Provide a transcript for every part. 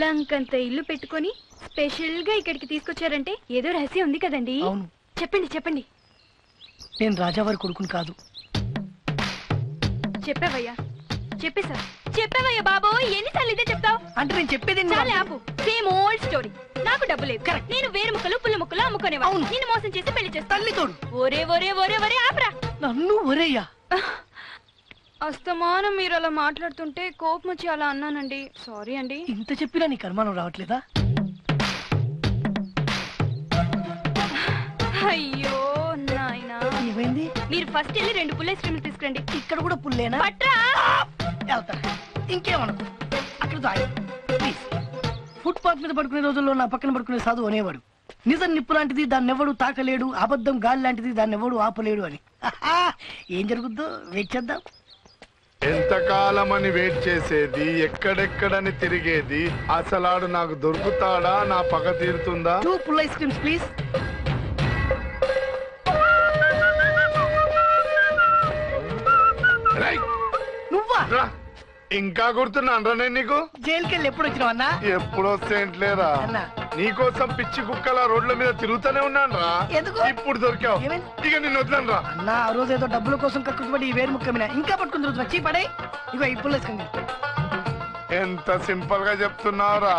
లంకంత ఇల్లు పెట్టుకొని స్పెషల్ గా ఇక్కడికి తీసుకొచ్చారంటే ఏదో రహస్యం ఉంది కదండి. అవును చెప్పండి చెప్పండి. నేను రాజావారి కొడుకుని కాదు. చెప్పవయ్యా చెప్పేసా చెప్పవయ్యా బాబు ఎన్నిసార్లు ఇదే చెప్తావు అంటే నేను చెప్పేది చాలే ఆపు. Same old story. నాకు డబ్బు లేదు కరెక్ట్. నేను వేరు ముక్కలు పుల్ల ముక్కలు అమ్ముకునేవాడు. నిన్ను మోసం చేసి పెళ్లి చేస్తా. తల్లి తోడు. ఒరే ఒరే ఒరే ఒరే ఆపరా నన్ను. ఒరేయ్యా అస్తమానం మీరు అలా మాట్లాడుతుంటే కోపం వచ్చి అలా అన్నానండి. సారీ అండి. ఇంత చెప్పినా నీకు అనుమానం రావట్లేదా? అయ్యో నాయనా ఏమైంది? మీరు ఫస్ట్ వెళ్ళి 2 పుల్ల ఐస్ క్రీమ్లు తీసుకురండి. ఇక్కడ కూడా పుల్లేనా? పట్రా ఇంకేమనుకో. అక్కడ ప్లీజ్. ఫుట్ పాత్ మీద పడుకునే రోజుల్లో నా పక్కన పడుకునే సాధు అనేవాడు, నిజం నిప్పు లాంటిది దాన్ని ఎవడు తాకలేడు, అబద్ధం గాలి లాంటిది దాన్ని ఎవడు ఆపలేడు అని. ఏం జరుగుద్దో వెయిట్ చేద్దాం. ఎంతకాలమని వెయిట్ చేసేది, ఎక్కడెక్కడని తిరిగేది, అసలాడు నాకు దొరుకుతాడా, నా పగ తీరుతుందా? 2 పుల్ ఐస్ క్రీమ్స్ ప్లీజ్. నువ్వా ఇంకా గుర్తున్నానరా నేను నీకు? జైలుకెళ్ళి ఎప్పుడు వచ్చినావన్నా? ఎప్పుడు వస్తేంట్లేరా, నీకోసం పిచ్చి కుక్కలా రోడ్ల మీద తిరుగుతూనే ఉన్నాను రా. ఇప్పుడు దొరికావు ఇక నిన్ను వదిలాను రా. నా రోజు ఏదో డబ్బుల కోసం కక్కుబడి ఈ వేరు ముక్క మీద ఇంకా పట్టుకుని తిరుగుతున్నా. చీపడే ఇక ఇప్పుడు ఎంత సింపుల్ గా చెప్తున్నావురా.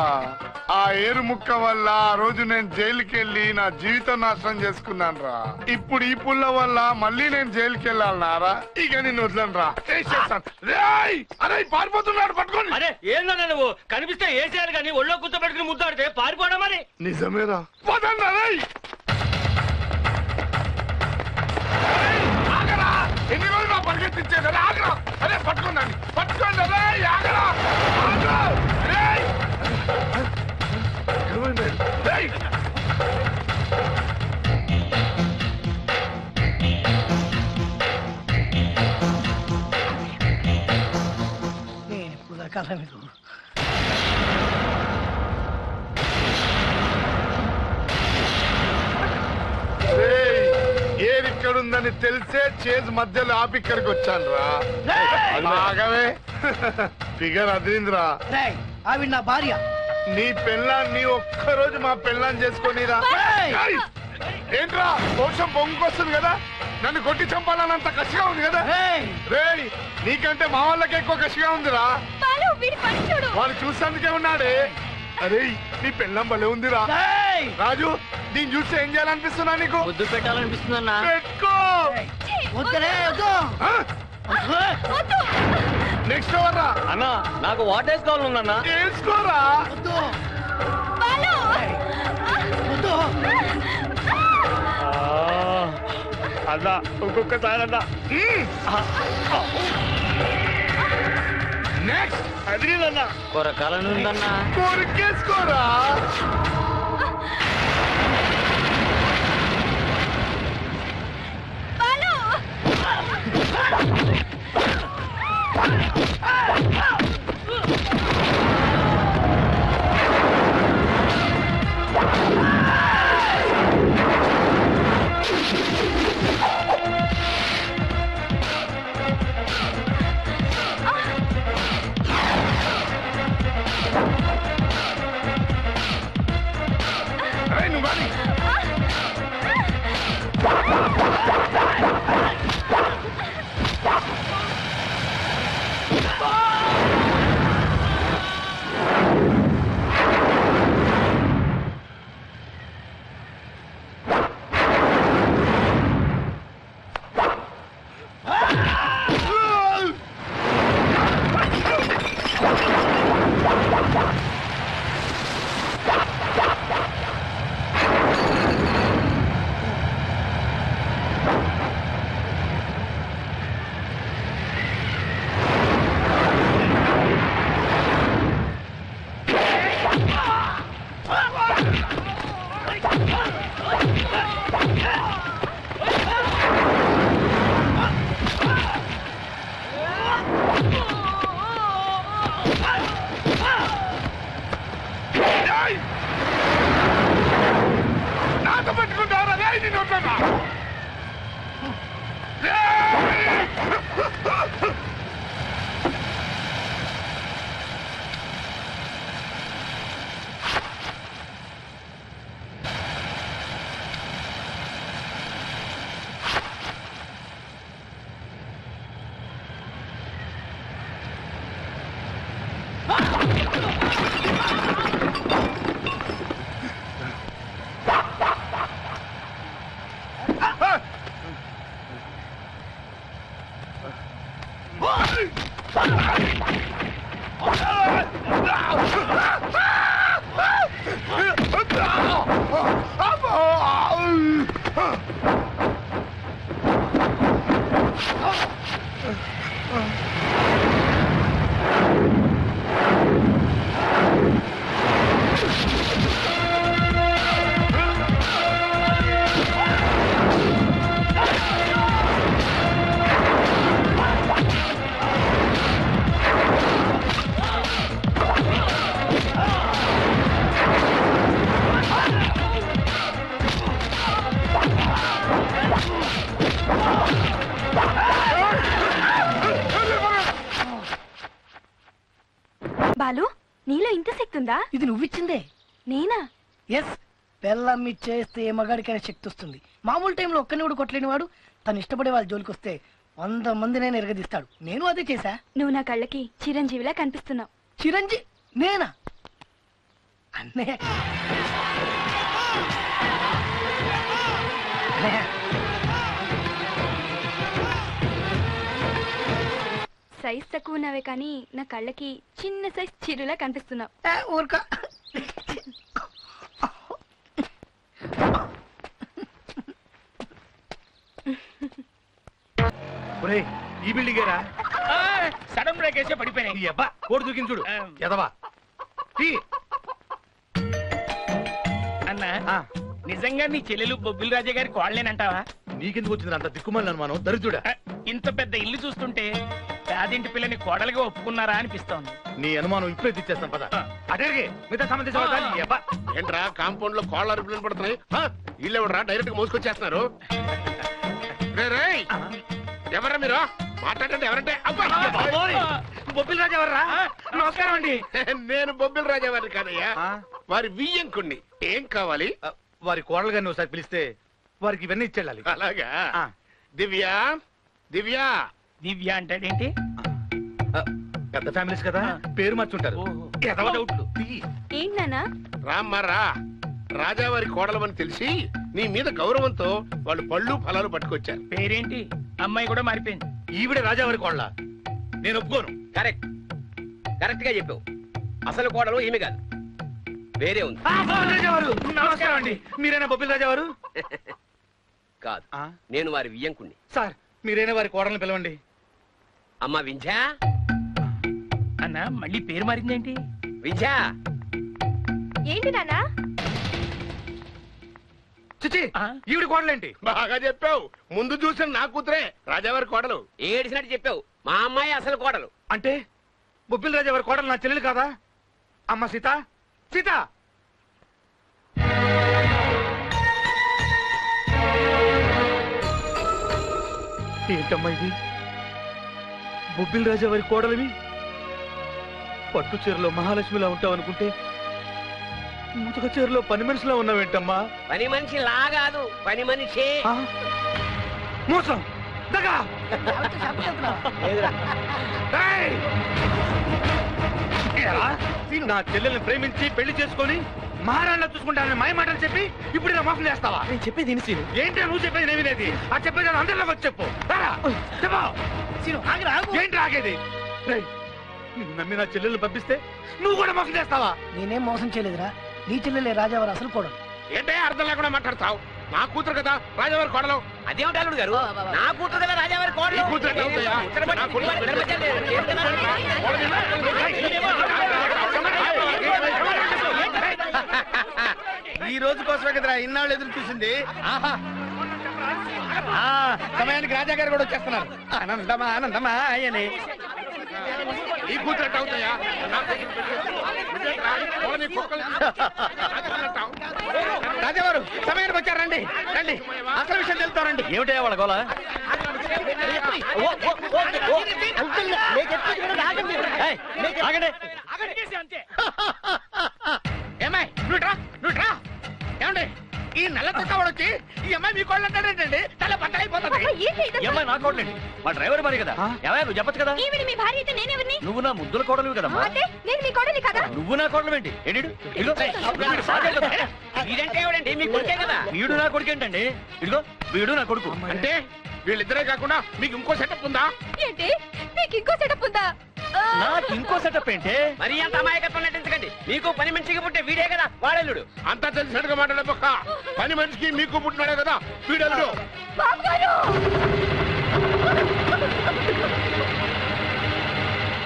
ఆ ఏరు ముక్క వల్ల ఆ రోజు నేను జైలుకి వెళ్ళి నా జీవితం నాశనం చేసుకున్నాను రా. ఇప్పుడు ఈ పుల్ల వల్ల మళ్ళీ నేను జైలుకి వెళ్ళాలన్నారా? ఇక నిన్ను వదలను రా. పారిపోతున్నాడు పట్టుకోండి. అరే ఏనా నువ్వు కనిపిస్తే వేసేయాలి కానీ ఒళ్ళో కూర్చోబెట్టుకుని ముద్దాడితే పారిపోవడం అని. నిజమేరా వదలరా. ఆగరా ఎన్ని రోజులు నా పరిగెత్తించేది. ఆగరా అరే పట్టుకున్నాను పట్టుకోండి. ఆగరా ఏది ఇక్కడుందని తెలిసే చేజ్ మధ్యలో ఆపి ఇక్కడికి వచ్చాను రా. బాగానే ఫిగర్ అదిరిందిరా. ఆవిడ నా భార్య. నీ పెళ్ళాన్ని ఒక్కరోజు మా పెళ్ళాన్ని చేసుకొనిరా. ఏంట్రా మోసం పొంగుకొస్తుంది కదా, నన్ను కొట్టి చంపాలన్నంత కసిగా ఉంది కదా. రేయ్ నీకంటే మా వాళ్ళకి ఎక్కువ కసిగా ఉందిరా. వాళ్ళు చూసేందుకే ఉన్నాడే. అరే నీ పెళ్ళం భలే ఉందిరా రాజు. దీన్ని చూస్తే ఏం చేయాలనిపిస్తున్నా నీకు? ముద్దు పెట్టాలనిపిస్తుందన్నా. పెట్టుకో. నెక్స్ట్ ఓవర్ రా అన్నా. నాకు వాట్ వేసుకోవాలన్నా వేసుకోరా. అదా ఒక్కొక్కసారి అదా. నెక్స్ట్ అదిరిందన్నా. కొరకాలను ఉందన్నా కొరికేసుకోరా. వస్తుందా? ఇది నువ్వు ఇచ్చిందే. నేనా? yes. పెళ్ళమ్మి చేస్తే ఏ మగాడికైనా శక్తి వస్తుంది. మామూలు టైంలో ఒక్కని కూడా కొట్టలేని వాడు తను ఇష్టపడే వాళ్ళ జోలికి వస్తే 100 మందినే నిరగదీస్తాడు. నేను అదే చేశా. నువ్వు నా కళ్ళకి చిరంజీవిలా కనిపిస్తున్నావు. చిరంజీవి నేనా? అన్నే సైజ్ తక్కువ ఉన్నావే కానీ నా కళ్ళకి చిన్న సైజ్ చిరులా కనిపిస్తున్నావు. ఈ బిల్డింగ్ సడన్ బ్రేక్ వేసే పడిపోయినాయి. అబ్బా కోడి దూకింది చూడు ఎదవా. అన్నా నిజంగా నీ చెల్లెలు బొబ్బిలి రాజా గారి కోళ్ళేనంటావా? నీకెందుకు వచ్చింది అంత దిక్కుమాలిన అనుమానం? దరిద్రుడా, ఇంత పెద్ద ఇల్లు చూస్తుంటే పేదింటి పిల్లని కోడలుగా ఒప్పుకున్నారా అనిపిస్తోంది. నీ అనుమానం ఇప్పుడే తెచ్చేస్తాం పద. అదే మిగతా సంబంధించిన ఏంట్రా కాంపౌండ్ లో కోళ్ళ అరుపులు పడుతున్నాయి. ఇల్లు ఎవడరా డైరెక్ట్ గా మోసుకొచ్చేస్తున్నారు? ఎవరా మీరు మాట్లాడండి. ఎవరంటే బొబ్బిలి రాజా ఎవర్రా? నమస్కారం అండి, నేను బొబ్బిలి రాజా వారిని కాదయ్యా, వారి వియ్యంకుణ్ణి. ఏం కావాలి? వారి కోడలుగా నువ్వు ఒకసారి పిలిస్తే వారికి ఇవన్నీ ఇచ్చేళ్ళాలి. అలాగా? దివ్యా దివ్యా దివ్యా అంటాడేంటి? పెద్ద ఫ్యామిలీస్ కదా పేరు మార్చుంటారు. రామ్మారా రాజావారి కోడలమని తెలిసి నీ మీద గౌరవంతో వాళ్ళు పళ్ళు ఫలాలు పట్టుకొచ్చారు. పేరేంటి? అమ్మాయి కూడా మారిపోయింది. ఈవిడ రాజావారి కోడలా? నేను ఒప్పుకోను. కరెక్ట్, కరెక్ట్ గా చెప్పావు. అసలు కోడలు ఏమి కాదు, వేరే ఉంది. నమస్కారం అండి, మీరేనా బొబ్బిలి రాజావారు? కాదు, నేను వారి వియ్యంకుణ్ణి. సార్ మీరేనా వారి కోడల్ని పిలవండి. అమ్మా వింజా. అన్న మళ్ళీ పేరు మారిందేంటి? వింజా ఏంటి నాన్న? చిచి ఈవిడ కోడలేంటి? బాగా చెప్పావు, ముందు చూసిన నా కూతురే రాజావారి కోడలు. ఏడిసినట్టు చెప్పావు, మా అమ్మాయి అసలు కోడలు. అంటే బొబ్బిలి రాజావారి కోడలు నా చెల్లెలు కాదా? అమ్మ సీత, సీత ఏంటమ్మా ఇది? బొబ్బిలి రాజా వారి కోడలివి, పట్టు చీరలో మహాలక్ష్మిలా ఉంటావనుకుంటే ముతక చీరలో పని మనిషిలా ఉన్నావేంటమ్మా? పని మనిషి లా కాదు, పని మనిషి. మోసం, దగా. నా చెల్లెల్ని ప్రేమించి పెళ్లి చేసుకొని మహారాణిలా చూసుకుంటానని మాయ మాటలు చెప్పి ఇప్పుడు నా మోసం చేస్తావా? నేను చెప్పేది వినిసి. ఏంటో నువ్వు చెప్పేది నేను వినేది? ఆ చెప్పేది అందరిలో వచ్చి చెప్పు. ఏంటి ఆగేది? నమ్మి నా చెల్లెలు పంపిస్తే నువ్వు కూడా మోసం చేస్తావా? నేనేం మోసం చేయలేదురా, నీ చెల్లెలే రాజావారు అసలు కోడలు. ఏంటే అర్థం లేకుండా మాట్లాడతావు? నా కూతురు కదా రాజావారి కోడలు. అదేమిటి అల్లుడు గారు, నా కూతురు కదా రాజావారి కోడలు. ఈ రోజు కోసమే కదరా ఇన్నాళ్ళు ఎదురు చూసింది. సమయానికి రాజా గారు కూడా వచ్చేస్తున్నారు. ఆనందమా ఆనందమా అని ఈ కూతురు అట్ట అవుతాయా? రాజావారు సమయానికి వచ్చారండి, రండి అసలు విషయం తెలుస్తారండి. ఏమిటయ్యా వాళ్ళ గోల? ఏమై నువ్వుట్రా నువ్వుట్రా. ఏమండి ఈ నల్ల తొక్కవాడు వచ్చి ఈ అమ్మాయి మీ కోళ్ళు అంటాడేంటండి? తల బట్ట అయిపోతుంది. అమ్మాయి నా కోడలేండి, మా డ్రైవర్ భార్య కదా. ఏమయ్య నువ్వు చెప్పచ్చు కదా. మీ భార్య అయితే నేనెవరిని? నువ్వు నా ముద్దుల కోడలివి కదా. నేను మీ కోడలి కదా. నువ్వు నా కోడలు ఏంటి? ఇదంటే మీ కొడుకే కదా. వీడు నా కొడుకు ఏంటండి? ఇదిగో వీడు నా కొడుకు. అంటే వీళ్ళిద్దరే కాకుండా మీకు ఇంకో సెటప్ ఉందా ఏంటి? మీకు ఇంకో సెటప్ ఉందా? నాకు ఇంకో సెటప్ ఏంటి? మరి అంత అమాయకత్వం నటించకండి. మీకు పని మనిషికి పుట్టే వీడే కదా వాడల్లుడు. అంతా తెలిసినట్టుగా మాట్లాడే పని మనిషికి మీకు పుట్టినాడే కదా వీడల్లుడు.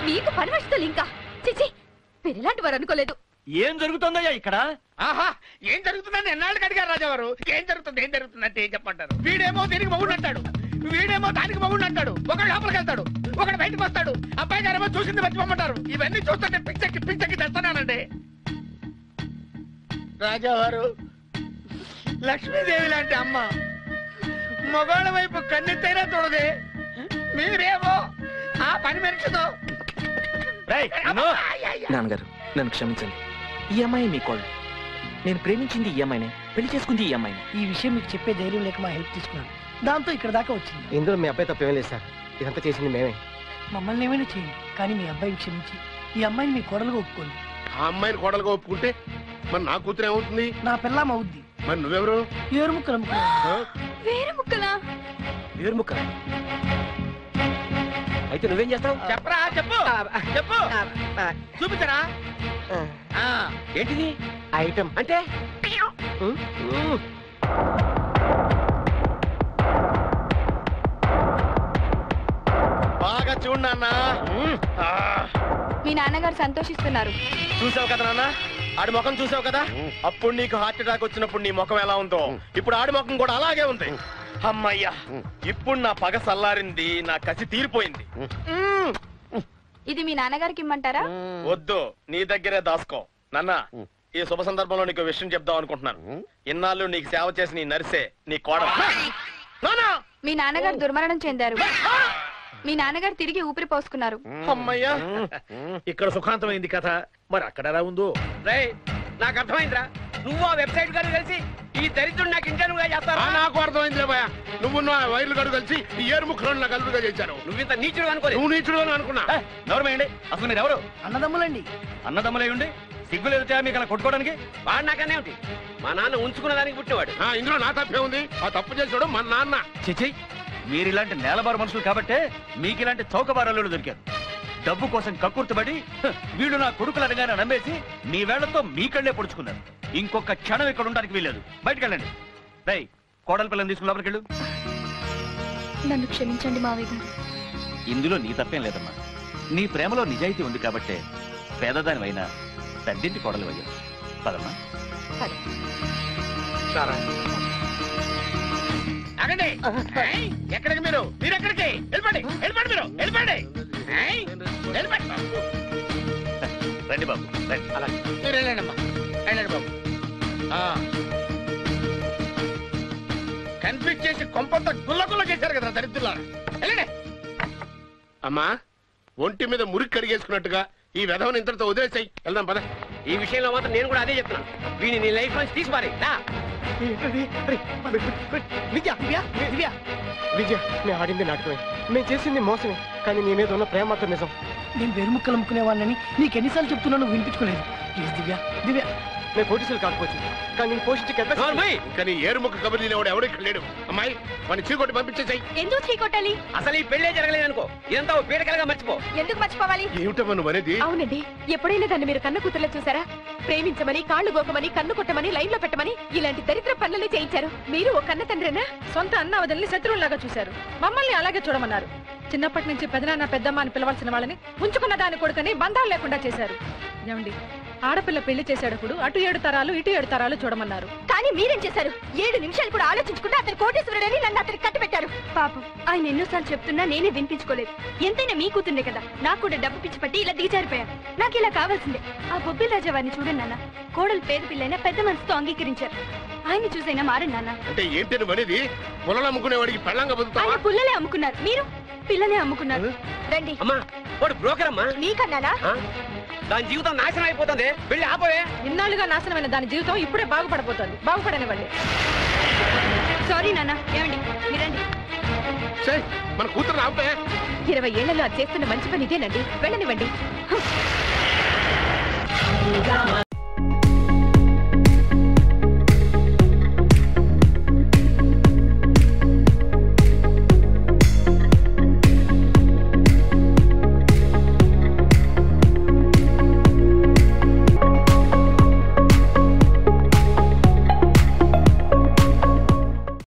మీకు పని మనిషితో ఇంకా చిచి పెరిలాంటి వారు అనుకోలేదు. ఏం జరుగుతుందయ్యా ఇక్కడ? ఆహా ఏం జరుగుతుందని ఎన్నాళ్ళకి అడిగారు రాజావారు. ఏం జరుగుతుంది ఏం జరుగుతుంది అంటే ఏం చెప్పంటారు? వీడేమో దీనికి మగుడు అంటాడు, వీడేమో దానికి మగుడు అంటాడు. ఒకడు లోపలికి వెళ్తాడు, ఒకడు బయటకు వస్తాడు. అబ్బాయి గారేమో చూసింది మర్చిపోమంటారు. ఇవన్నీ చూస్తుంటే పిచ్చకి పిచ్చకి తెస్తున్నానండి. రాజావారు లక్ష్మీదేవి లాంటి అమ్మ మగవాళ్ళ వైపు కన్నెత్తైనా చూడదు. మీరేమో ఆ పని మనిషితో. నాన్నగారు నన్ను క్షమించండి. ఈ అమ్మాయి మీ కోళ్ళు. నేను ప్రేమించింది ఈ అమ్మాయిని, పెళ్లి చేసుకుంది ఈ అమ్మాయిని. ఈ విషయం మీకు చెప్పే ధైర్యం లేక మా హెల్ప్ తీసుకున్నాను, దాంతో ఇక్కడ దాకా వచ్చింది. ఇందులో మీ అబ్బాయి తప్పేమీ లేదు సార్, ఇదంతా చేసింది మేమే. మమ్మల్ని ఏమైనా చేయండి, కానీ మీ అబ్బాయిని క్షమించి ఈ అమ్మాయిని మీ కోడలుగా ఒప్పుకోండి. ఆ అమ్మాయిని కోడలుగా ఒప్పుకుంటే మరి నా కూతురు ఏమవుతుంది? నా పిల్లం అవుద్ది. మరి నువ్వెవరు? ఏరు ముక్కలు. ఏరు ముక్కలా అయితే నువ్వేం చేస్తావు చెప్పరా? చెప్పు చెప్పు చూపించరా. ఏంటిది ఐటమ్ అంటే? బాగా చూడు నాన్న, మీ నాన్నగారు సంతోషిస్తున్నారు. చూసావు కదా నాన్న, ఆడి ముఖం చూసావు కదా, అప్పుడు నీకు హార్ట్ అటాక్ వచ్చినప్పుడు నీ ముఖం ఎలా ఉందో ఇప్పుడు ఆడి ముఖం కూడా అలాగే ఉంది. అమ్మయ్యా, ఇప్పుడు నా పగ సల్లారింది, నా కసి తీరిపోయింది. ఇది మీ నాన్నగారికి ఇమ్మంటారా? వద్దు, నీ దగ్గరే దాసుకో. నాన్న, ఈ శుభ సందర్భంలో నీకు విషయం చెప్దాం అనుకుంటున్నాను. ఇన్నాళ్ళు నీకు సేవ చేసి నీ నర్సే నీ కోడలు. మీ నాన్నగారు దుర్మరణం చెందారు, మీ నాన్నగారు తిరిగి ఊపిరి పోసుకున్నారు. అమ్మయ్యా, ఇక్కడ సుఖాంతమైంది కథ, మరి అక్కడ ఎలా ఉందో? రై, నాకు అర్థమైందిరా, నువ్వు ఆ వెబ్సైట్ గారు కలిసి ఈ దరిద్రుడు నాకు ఇంటర్వ్యూగా చేస్తారా? నాకు అర్థమైంది లేబోయా, నువ్వు నా వైర్లు గడు కలిసి ఈ ఏరుముఖ రోడ్లు కలుపుగా చేశాను. నువ్వు ఇంత నీచుడు అనుకోలేదు, నువ్వు నీచుడు అని అనుకున్నా. గౌరవమేయండి, అసలు మీరు ఎవరు? అన్నదమ్ములండి. అన్నదమ్ములయ్యండి సిగ్గులు ఎదుగుతాయా మీకు అలా కొట్టుకోవడానికి? వాడు నాకనే ఉంది, మా నాన్న ఉంచుకున్న దానికి పుట్టినవాడు. ఇందులో నా తప్పే ఉంది, ఆ తప్పు చేసాడు మా నాన్న. చిచి, మీరు ఇలాంటి నేలబారు మనుషులు కాబట్టే మీకు ఇలాంటి చౌకబారాలు దొరికారు. డబ్బు కోసం కక్కుర్తుబడి వీళ్ళు నా కొడుకులు అనగానే నమ్మేసి మీ వేళ్లతో మీ కళ్ళే పొడుచుకున్నారు. ఇంకొక క్షణం ఇక్కడ ఉండడానికి వీల్లేదు, బయటకు వెళ్ళండి. రై, కోడల పిల్లని తీసుకుని లోపలికి వెళ్ళు. నన్ను క్షమించండి మావయ్య గారు. ఇందులో నీ తప్పేం లేదమ్మా, నీ ప్రేమలో నిజాయితీ ఉంది కాబట్టే పేదదానివైనా పెద్దింటి కోడలు అయ్యారు. పదమ్మా. అగండి, ఎక్కడికి మీరు? మీరు ఎక్కడికి? వెళ్ళిపండి, వెళ్ళిపండి, మీరు వెళ్ళిపండి, వెళ్ళిపండి. రండి బాబు, రండి. అలాగే మీరు వెళ్ళండి అమ్మా, వెళ్ళండి బాబు. కన్ఫ్యూజ్ చేసి కొంపంత గుల్లగుల్ల చేశారు కదా దరిద్రుల, వెళ్ళండి. అమ్మా, ఒంటి మీద మురికి కరిగేసుకున్నట్టుగా ఈ విధవని ఇంతటితో వదిలేసాయి, వెళ్దాం పద. ఈ విషయంలో మాత్రం నేను కూడా అదే చెప్తున్నాను, వీని నీ లైఫ్ నుంచి తీసిపారే. విజయ, మేము ఆడింది నాటకమే, మేము చేసింది మోసమే, కానీ నీ మీద ఉన్న ప్రేమ మాత్రం నిజం. నేను వేరు ముక్కలు అమ్ముకునేవాడిని నీకు ఎన్నిసార్లు చెప్తున్నా, నువ్వు వినిపించుకోలేదు. ప్లీజ్ దివ్య, దివ్య, నేను పోటీసులు కాకపోవచ్చు, కానీ నేను పోషించి ఏరు ముక్క కబుర్లు ఎవడు ఇక్కడ లేడు. అమ్మాయి, మన చీకొట్టి పంపించేసాయి. ఎందుకు చీకొట్టాలి? అసలు ఈ పెళ్లే జరగలేదు అనుకో, ఇదంతా పీడకలుగా మర్చిపో. ఎందుకు మర్చిపోవాలి? ఏమిటమ్మా నువ్వు అనేది? అవునండి, ఎప్పుడైనా దాన్ని మీరు కన్ను కూతుర్లో చూసారా? ప్రేమించమని, కాళ్ళు గోకమని, కన్ను కొట్టమని, లైన్ లో పెట్టమని ఇలాంటి దరిద్ర పనులనే చేయించారు. మీరు ఒక కన్న తండ్రినా సొంత అన్న వదిలిని శత్రువులాగా చూశారు, మమ్మల్ని అలాగే చూడమన్నారు. చిన్నప్పటి నుంచి పెదనాన్న పెద్దమ్మ అని పిలవాల్సిన వాళ్ళని ఉంచుకున్న దాని కొడుకుని బంధాలు లేకుండా చేశారు. ఏమండి, ఆడపిల్ల పెళ్లి చేసేటప్పుడు అటు 7 తరాలు ఇటు 7 తరాలు చూడమన్నారు, కానీ మీరేం చేశారు? 7 నిమిషాలు కూడా ఆలోచించుకుంటే అతను కోటేశ్వరుడని నన్ను అతను కట్టబెట్టారు. పాపం ఆయన ఎన్నోసార్లు చెప్తున్నా నేనే వినిపించుకోలేదు. ఎంతైనా మీ కూతుండే కదా, నాకు కూడా డబ్బు పిచ్చి పట్టి ఇలా దిగజారిపోయాను. నాకు ఇలా కావాల్సిందే. ఆ బొబ్బిల్ రాజా వారిని చూడండి నాన్న, కోడలు పేద పిల్లైనా పెద్ద మనసుతో అంగీకరించారు. ఆయన చూసైనా మారండి నాన్న. అంటే ఏంటనేది? పుల్లలు అమ్ముకునేవాడికి పెళ్ళంగా బతుకుతావా? ఆయన పుల్లలే అమ్ముకున్నారు, మీరు పిల్లనే అమ్ముకున్నారు. రండి. అమ్మా, వాడు బ్రోకర్ అమ్మా. నీకన్నానా? దాని జీవితం నాశనం అయిపోతుంది, వెళ్ళి ఆపోయే. ఇన్నాళ్ళుగా నాశనమైన దాని జీవితం ఇప్పుడే బాగుపడిపోతుంది, బాగుపడనివ్వండి. సారీ నాన్న. ఏమండి మీరండి, మన కూతురు ఆపే. 20 ఏళ్లలో అది చేస్తున్న మంచి పని ఇదేనండి, వెళ్ళనివ్వండి.